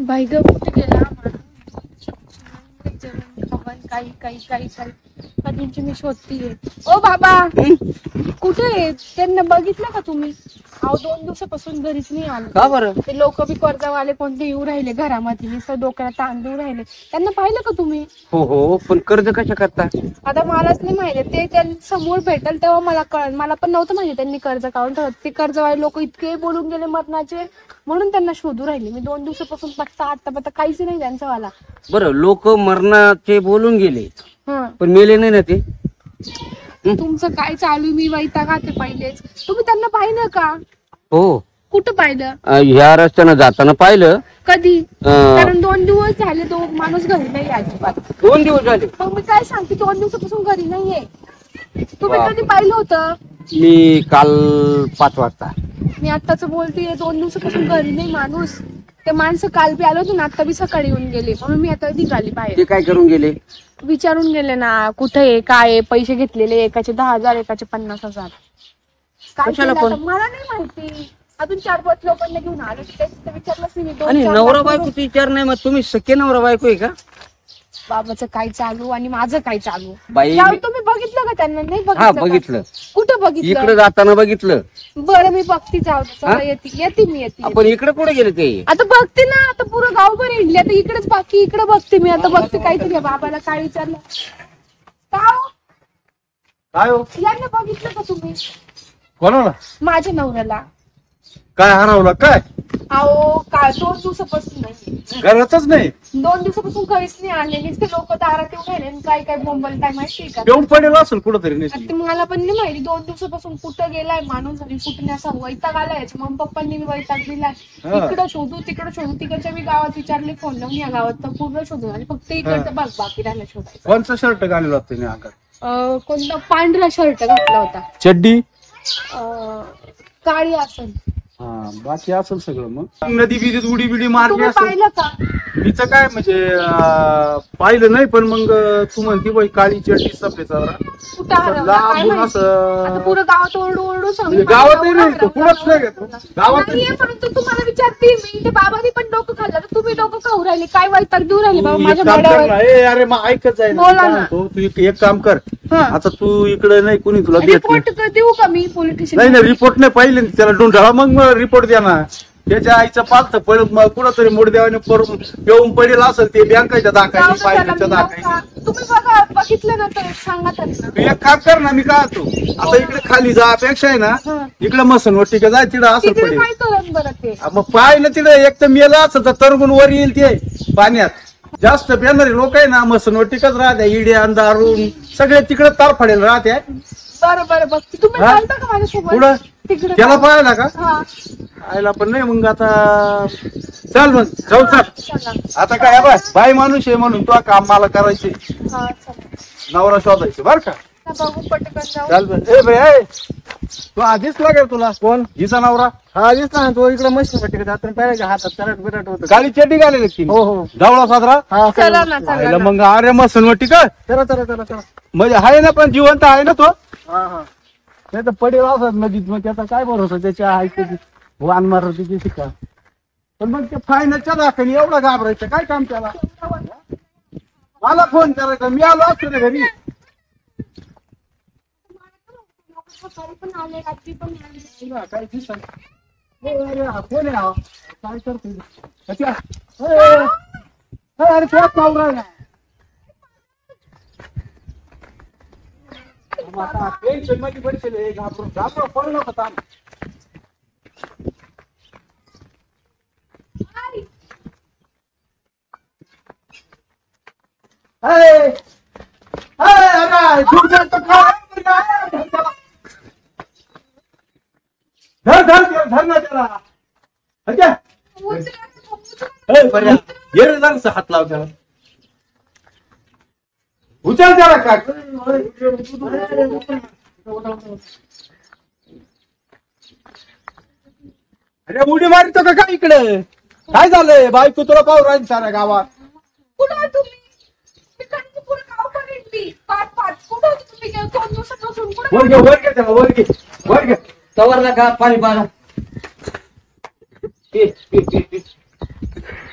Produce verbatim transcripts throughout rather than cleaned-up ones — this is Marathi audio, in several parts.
बाई गं कुठे गेला काही काही काही काही तुमची मी शोधतीये. ओ बाबा कुठे त्यांना बघितलं का तुम्ही? अहो दोन दिवसापासून घरीच नाही आलो. का बरं? ते लोक बी कर्जवाले कोणते येऊ राहिले घरामध्ये, नुसतं डोक्याला ताण देऊ राहिले. त्यांना पाहिलं का तुम्ही? हो हो, पण कर्ज कशा करता? आता मलाच नाही माहिती, ते त्या समोर भेटल तेव्हा मला कळल. मला पण नव्हतं माहिती त्यांनी कर्ज काढून ठेवत. ते कर्जवाले लोक इतके बोलून गेले मरणाचे, म्हणून त्यांना शोधू राहिले मी दोन दिवसापासून. पत्ता आता पत्ता काहीच नाही त्यांचा वाला. बरं, लोक मरणाचे बोलून गेले पण मेले नाही ना ते. तुमचं काय चालू, मी वैतागा ते पहिलेच. तुम्ही त्यांना पाहिलं का? हो. कुठं पाहिलं? ह्या रस्त्यानं जाताना पाहिलं. कधी? कारण दोन दिवस झाले तो माणूस घरी नाही अजिबात. दोन दिवस झाले? मग मी काय सांगते, दोन दिवसापासून घरी नाहीये. तुम्ही कधी पाहिलं होतं? मी काल पाच वाजता. मी आताच बोलते, दोन दिवसापासून घरी नाही माणूस. ते माणसं काल बी आलो होतो ना, आता बी सकाळी येऊन गेले, म्हणून मी आता निघाली बाहेर. ते काय करून गेले? विचारून गेले ना कुठे काय, पैसे घेतलेले एकाचे दहा हजार एकाचे पन्नास हजार. मला नाही माहिती. अजून चार पाच लोकांना घेऊन आलो, विचारलं. नवरा बायको विचार नाही, मग तुम्ही सख्खे नवरा बायको आहे का? बाबाचं काय चालू आणि माझं काय चालू. तुम्ही बघितलं का त्यांना? नाही बघितलं. कुठं बघितलं? इकडे जाताना बघितलं. बरं मी बघती जाऊ, येते मी येते. पण इकडे कुठे गेले ते? आता बघते ना, आता पुरं गावभर हिंडले, आता इकडेच बाकी इकडे बघते मी. आता बघते काहीतरी बाबाला काय विचारलं. काय हो, यांना बघितलं का तुम्ही? कोणाला? माझ्या नवऱ्याला. काय हरवलं काय? अहो काय दोन दिवसापासून घरातच नाही. दोन दिवसापासून घरीच नाही आले. नुसते लोक दारात येऊन राहिले. काय काय बोंबल काय माहिती का? येऊन पडेल असेल कुठंतरी, मला पण नाही माहिती. दोन दिवसापासून कुठं गेलाय माणूस, घरी कुठे असा वैताग आलाय. मम्मी पप्पांनी वैताग दिलाय. इकडं शोधू तिकडं शोधू, तिकडच्या मी गावात विचारले फोन लावून, या गावात तर पूर्ण शोधून आले. फक्त इकडचं भाग बाकी राहिला शोधायचं. कोणता शर्ट घालला होता तुम्ही अंगात? कोणता पांढरा शर्ट घातला होता. चड्डी काळी असेल. हा बाकी असेल सगळं. मग नदी बिदीत उडी बिडी मारली पाहिलं का? तिचं काय म्हणजे पाहिलं नाही, पण मग तू म्हणती बाई काळी चड्डी सफेचा लांबून असं पुरं गावात ओरडू ओरडू सांगू. गावातही नाही तो, पुढंच नाही घेतो गावात. परंतु तुम्हाला विचारते मी, ते बाबांनी पण डोकं खाल्लं तर तुम्ही डोकं खाऊ राहिले. काय वैताग देऊ राहिले बाबा माझ्या मनावर. अरे मग ऐकत जाय ना तू. एक काम कर आता, तू इकडे नाही कोणी तुला रिपोर्ट देऊ का मी पोलीस स्टेशन? नाही नाही रिपोर्ट नाही पाहिजे त्याला ढोंढाळा. मग रिपोर्ट द्या ना. त्याच्या आईचं पालत पडलं कुठंतरी मोडदेवाने पडून येऊन पडेल असेल ते. बँकाच्या दाखायची पायच्या दाखायची. तुम्ही बघा बघितलं ना तर सांगा त्यांना. एक काम कर ना, मी काय होतो आता इकडे खाली जा अपेक्षा आहे ना, इकडे मसनवटी का जाय तिथं असं पडेल. मग पाय ना तिथं एक तर मेला असेल तर तरगुण वर येईल ते पाण्यात. जास्त बेणारे लोक आहे ना मसनवटीकच राहत्या. इडे अंधारून सगळे तिकडे तार फाडेल राहत्या. बरं बरं, तुम्ही चालता का माझ्यासोबत? त्याला पाहायला का? आयला पण नाही. मग आता चल मग जाऊ. चल आता काय बाय बाय माणूस आहे म्हणून तुला काम मला करायचे, नवरा शोधायचे बर का? तू आधीच लागेल तुला. कोण? हिचा नवरा. हा आधीच ना तो इकडे मशीन वाटते जात पाहिजे. हातात चरट बिरट होत. गाडी चेटी घालेली की? हो हो. जावळा साजरा मग. अरे मशीन वाटते का? चला चला चला चला. म्हणजे आहे ना, पण जिवंत आहे ना तो. हा हा. नाही तर पडेल असत नदीत, मग त्याचा काय भरोसा? त्याच्या आईची वान मार तिची शिका. पण मग ते फायनलच्या दाखल एवढा घाबरायचं काय काम त्याला? मला फोन करायचा, मी आलो असतो ना घरी. धर धर धर ना त्याला. ये हात लाव त्याला, उचल त्याला. काय अरे उडी मारितो का काय इकडे? काय झालंय बायको तुला? पाहू राहील साऱ्या गावात. वर घे वर घे त्याला, वर घे वर घे. तवरला का पाणी पाला.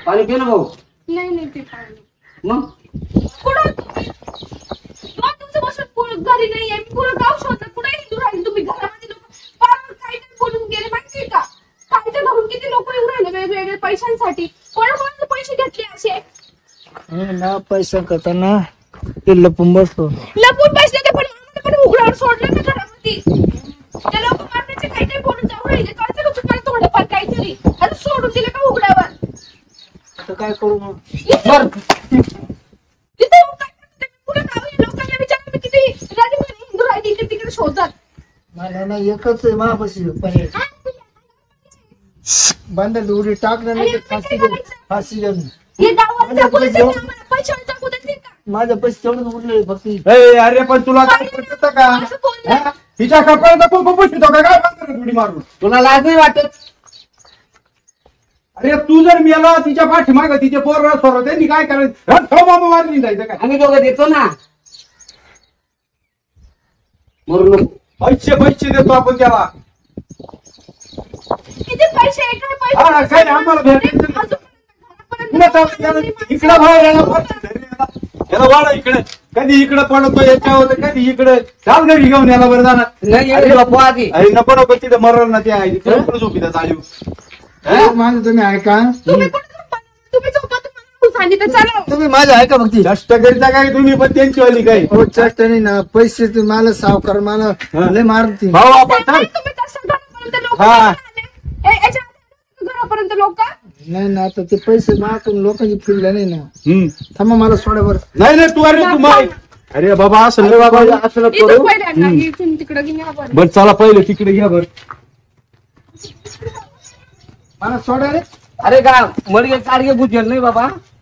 पाणी पिलं भाऊ? नाही नाही ते पाणी मग कुठं दोन दिवसापासून घरी नाही आहे. मी पुरं गाव शोधलं कुठे हिंदू राहील तुम्ही घरामध्ये लोक पार काही बोलून गेले माहिती का? काहीच्या घरून किती लोक येऊ राहिले वेगवेगळ्या पैशांसाठी. कोणाकोणाचे पैसे घेतले असे ना पैसा करताना ते लपून बसलो लपून बसले ते पण पण उघड्यावर सोडलं ना घरामध्ये त्या लोक मारण्याचे काही काही बोलून जाऊ राहिले कळतं का तुम्हाला थोडंफार काहीतरी आणि सोडून दिलं का उघड्यावर तर काय करू मग बर तिथे पुढे गावी लोकांना विचारलं मी किती राजमध्ये हिंदू राहिले इकडे तिकडे शोधतात मला ना एकच आहे महापाशी पर्याय बंद उडी टाकणार नाही फाशी फाशी घेऊन माझ्या पैसे तेवढंच उरले फक्त. अरे पण तुला काय पटत का तिच्या कपड्याचा पोपतो का काय उडी मारून तुला लाज नाही वाटत? अरे तू जर मेला तिच्या पाठीमाग तिचे पोर रस होत त्यांनी काय करायचं बाबा मारली जायचं काय आम्ही दोघं देतो ना मरून पैसे पैसे देतो आपण त्याला किती पैसे काय आम्हाला इकडे बाहेर याला वाढ इकडे कधी इकडे पडतो याच्यावर कधी इकडे चाल घरी घेऊन याला बरं जाणार नको नको तिथे मरल ना ते आहे झोपी त्या चालू माझं तुम्ही ऐका तुम्ही माझं ऐका बघ चष्ट करीता काय तुम्ही पण त्यांची वाली काय हो चष्ट नाही ना पैसे मला सावकार मला लय मारतील भाऊ आपण हा घरापर्यंत लोक नाही ना आता ते पैसे मागून लोकांची फिरल्या नाही ना थांबा मला सोडा बरं नाही नाही तू अरे तू अरे बाबा असं बाबा असं करू तिकडे बरं चला पहिले तिकडे घ्या बरं मला सोडा रे अरे का मडगे काढगे गुजल नाही बाबा.